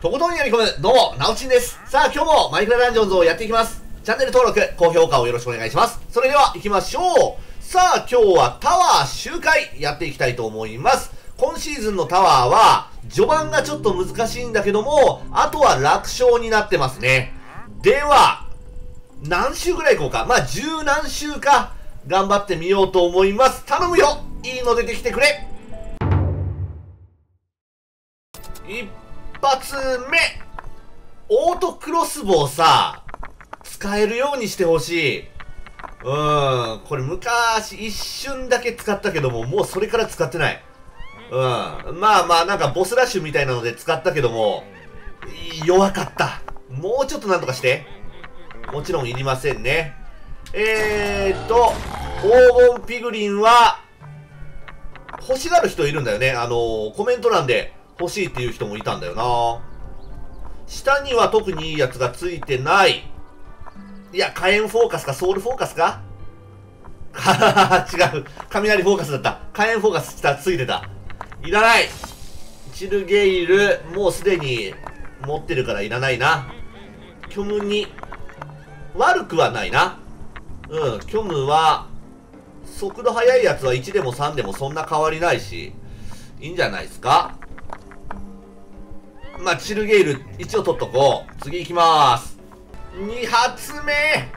とことんやり込む、どうも、なおちんです。さあ、今日もマイクラダンジョンズをやっていきます。チャンネル登録、高評価をよろしくお願いします。それでは、行きましょう。さあ、今日はタワー周回やっていきたいと思います。今シーズンのタワーは、序盤がちょっと難しいんだけども、あとは楽勝になってますね。では、何周ぐらい行こうか。まあ、十何周か、頑張ってみようと思います。頼むよ、いいの出てきてくれ。一発目、オートクロスボウさ、使えるようにしてほしい。これ昔一瞬だけ使ったけども、もうそれから使ってない。まあまあ、なんかボスラッシュみたいなので使ったけども、弱かった。もうちょっとなんとかして。もちろんいりませんね。黄金ピグリンは、欲しがる人いるんだよね。コメント欄で欲しいっていう人もいたんだよな。下には特にいいやつがついてない。いや、火炎フォーカスか、ソウルフォーカスか違う。雷フォーカスだった。火炎フォーカスついてた。いらない。チルゲイル、もうすでに持ってるからいらないな。虚無に、悪くはないな。虚無は、速度速いやつは1でも3でもそんな変わりないし、いいんじゃないですか。まあ、チルゲイル、一応取っとこう。次行きまーす。2発目。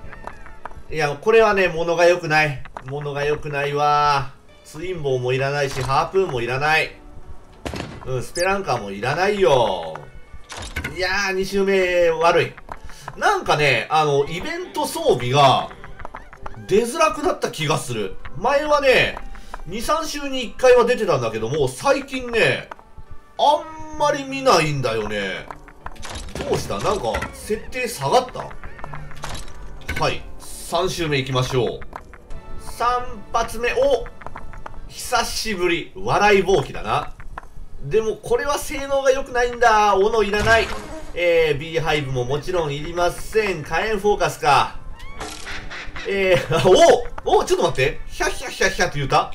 いや、これはね、物が良くない。物が良くないわ。ツインボウもいらないし、ハープーンもいらない。スペランカーもいらないよ。いやー、2周目悪い。なんかね、イベント装備が出づらくなった気がする。前はね、2、3週に1回は出てたんだけども、最近ね、あんまり見ないんだよね。どうした？なんか、設定下がった？はい。3周目行きましょう。3発目。お！久しぶり。笑いぼうきだな。でも、これは性能が良くないんだ。斧いらない。ビーハイブももちろんいりません。火炎フォーカスか。お！お！ちょっと待って。ヒャヒャヒャヒャって言うた？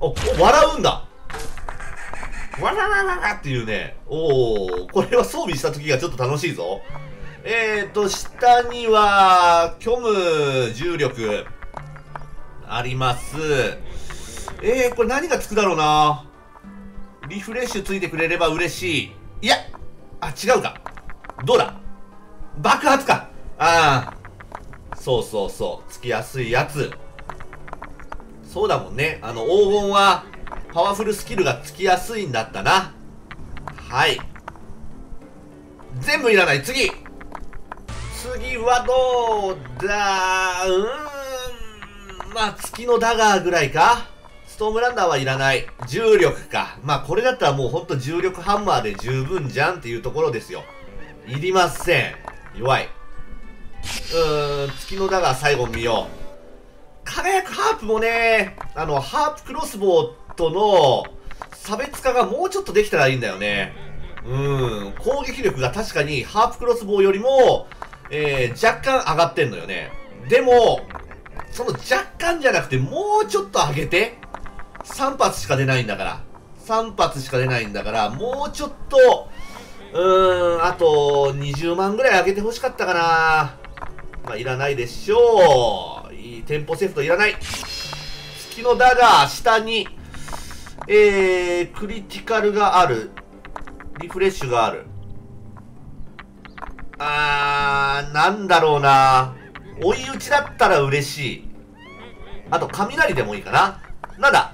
お、笑うんだ。わららららっていうね。おお、これは装備した時がちょっと楽しいぞ。下には、虚無、重力、あります。これ何がつくだろうな。リフレッシュついてくれれば嬉しい。いや、あ、違うか。どうだ？爆発か。ああ。そうそうそう。つきやすいやつ。そうだもんね。黄金は、パワフルスキルがつきやすいんだったな。はい。全部いらない。次。次はどうだ？まあ、月のダガーぐらいか。ストームランダーはいらない。重力か。まあ、これだったらもうほんと重力ハンマーで十分じゃんっていうところですよ。いりません。弱い。月のダガー最後見よう。輝くハープもね、ハープクロスボウとの差別化がもうちょっとできたらいいんだよね。攻撃力が確かにハープクロスボウよりも、若干上がってんのよね。でも、その若干じゃなくてもうちょっと上げて、3発しか出ないんだから。3発しか出ないんだから、もうちょっと、あと20万ぐらい上げてほしかったかな。まあ、いらないでしょう。いいテンポセフトいらない。月のダガー、下に、クリティカルがある。リフレッシュがある。なんだろうな。追い打ちだったら嬉しい。あと、雷でもいいかな。なんだ？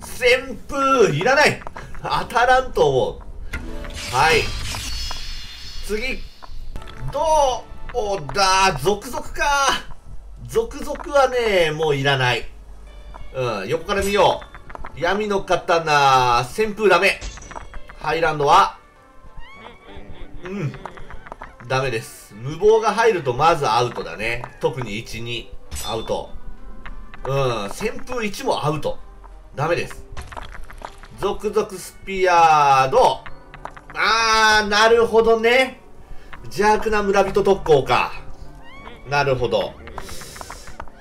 旋風、いらない。当たらんと思う。はい。次。どうだ？続々か。続々はね、もういらない。横から見よう。闇の刀、旋風ダメ。ハイランドは、ダメです。無謀が入るとまずアウトだね。特に1、2、アウト。旋風1もアウト。ダメです。続々スピアード。なるほどね。邪悪な村人特攻か。なるほど。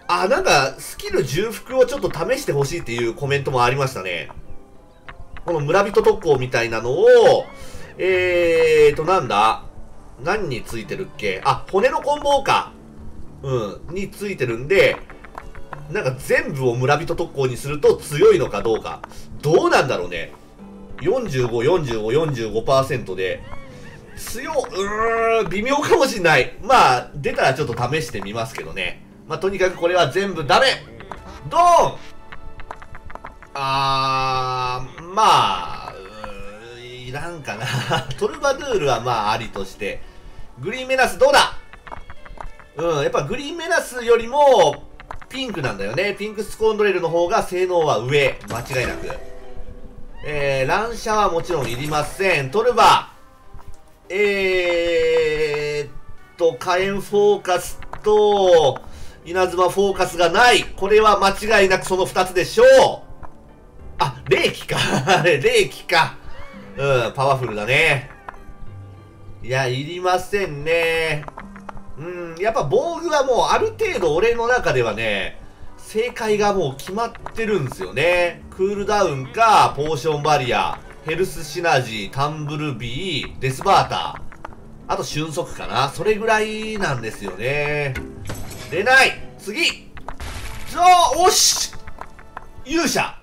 なんか、スキル重複をちょっと試してほしいっていうコメントもありましたね。この村人特攻みたいなのを、なんだ何についてるっけ、あ、骨の棍棒か。うん。についてるんで、なんか全部を村人特攻にすると強いのかどうか。どうなんだろうね。45、45、45% で。強、微妙かもしんない。まあ、出たらちょっと試してみますけどね。まあ、とにかくこれは全部ダメ。ドーン。まあ、いらんかな。トルバドゥールはまあありとして。グリーンメナスどうだ？うん、やっぱグリーンメナスよりもピンクなんだよね。ピンクスコンドレルの方が性能は上。間違いなく。乱射はもちろんいりません。トルバ。火炎フォーカスと、稲妻フォーカスがない。これは間違いなくその2つでしょう。あ、霊気か。あれ、霊気か。うん、パワフルだね。いや、いりませんね。うん、やっぱ防具はもうある程度俺の中ではね、正解がもう決まってるんですよね。クールダウンか、ポーションバリア、ヘルスシナジー、タンブルビー、デスバーター、あと瞬足かな。それぐらいなんですよね。出ない次じゃあ、おし勇者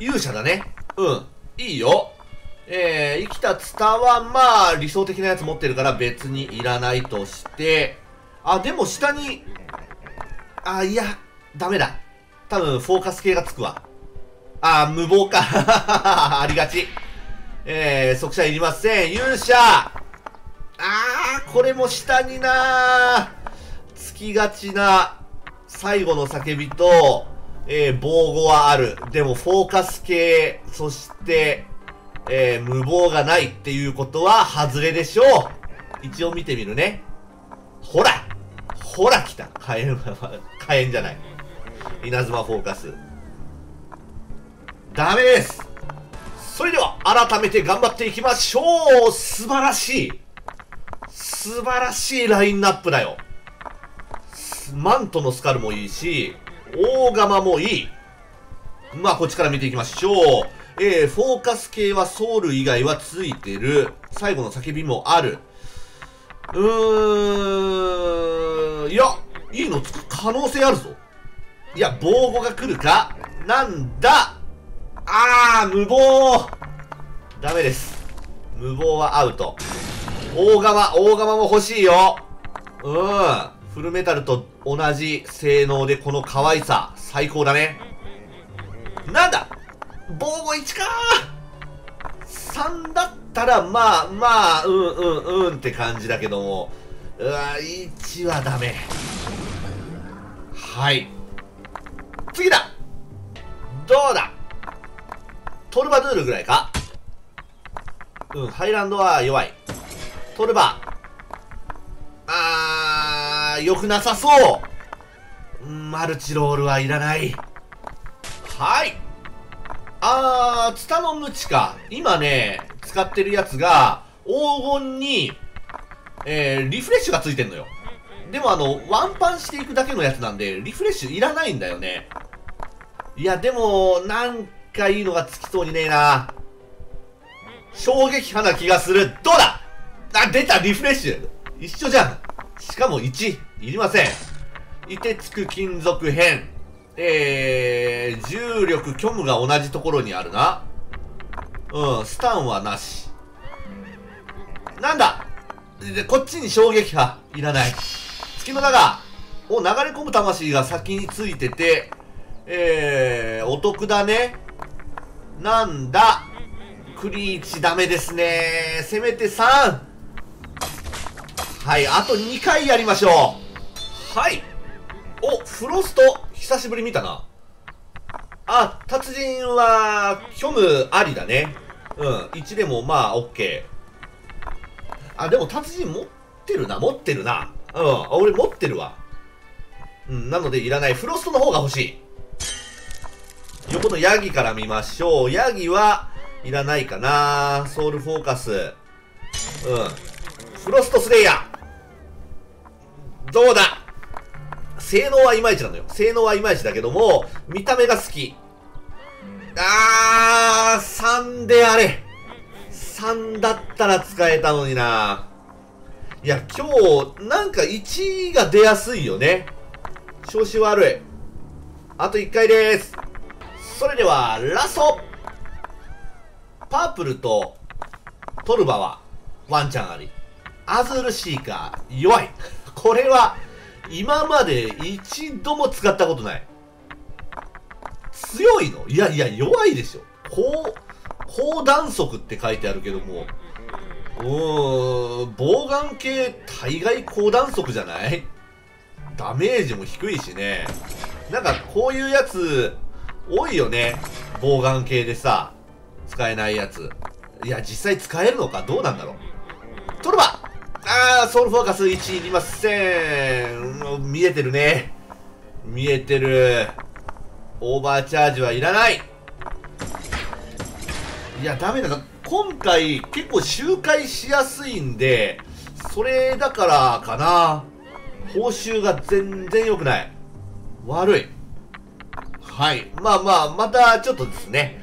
勇者だね。うん、いいよ。生きたツタは、まあ、理想的なやつ持ってるから別にいらないとして。あ、でも下に、あ、いや、ダメだ。多分、フォーカス系がつくわ。あ、無謀か。ありがち。速射いりません。勇者。これも下になつきがちな、最後の叫びと、防護はある。でも、フォーカス系、そして、無謀がないっていうことは外れでしょう。一応見てみるね。ほらほら来た。火炎じゃない。稲妻フォーカス。ダメです。それでは改めて頑張っていきましょう。素晴らしい。素晴らしいラインナップだよ。マントのスカルもいいし、大釜もいい。まあこっちから見ていきましょう。フォーカス系はソウル以外はついてる。最後の叫びもある。いや、いいのつく可能性あるぞ。いや、防護が来るかなんだ。無謀ダメです。無謀はアウト。大釜も欲しいよ。フルメタルと同じ性能でこの可愛さ、最高だね。なんだ防護1かー !3 だったら、まあまあ、って感じだけども。うわ、1はダメ。はい。次だどうだトルバドゥールぐらいか。ハイランドは弱い。トルバ。良くなさそう。マルチロールはいらない。はい。ツタのムチか。今ね、使ってるやつが、黄金に、リフレッシュがついてんのよ。でもワンパンしていくだけのやつなんで、リフレッシュいらないんだよね。いや、でも、なんかいいのがつきそうにねえな。衝撃波な気がする。どうだ？出たリフレッシュ一緒じゃん。しかも1。いりません。凍てつく金属片。重力、虚無が同じところにあるな。スタンはなし。なんだで、こっちに衝撃波、いらない。月の長を流れ込む魂が先についてて、お得だね。なんだクリーチダメですね。せめて3。はい、あと2回やりましょう。はい。お、フロスト、久しぶり見たな。達人は、虚無ありだね。1でもまあ、OK。でも達人持ってるな。俺持ってるわ。なのでいらない。フロストの方が欲しい。横のヤギから見ましょう。ヤギはいらないかな。ソウルフォーカス。フロストスレイヤー。どうだ性能はいまいちなのよ。性能はいまいちだけども、見た目が好き。3であれ。3だったら使えたのにな。いや、今日、なんか1が出やすいよね。調子悪い。あと1回です。それでは、ラスト。パープルとトルバはワンチャンあり。アズールシーカー、弱い。これは、今まで一度も使ったことない。強いの？いやいや、弱いでしょ。高弾速って書いてあるけども、防眼系大概高弾速じゃない？ダメージも低いしね。なんかこういうやつ多いよね。防眼系でさ、使えないやつ。いや、実際使えるのかどうなんだろう。トルバ！ソウルフォーカス1いりません。見えてるね。見えてる。オーバーチャージはいらない。いや、ダメだな。今回結構周回しやすいんで、それだからかな。報酬が全然良くない。悪い。はい。まあまあ、またちょっとですね。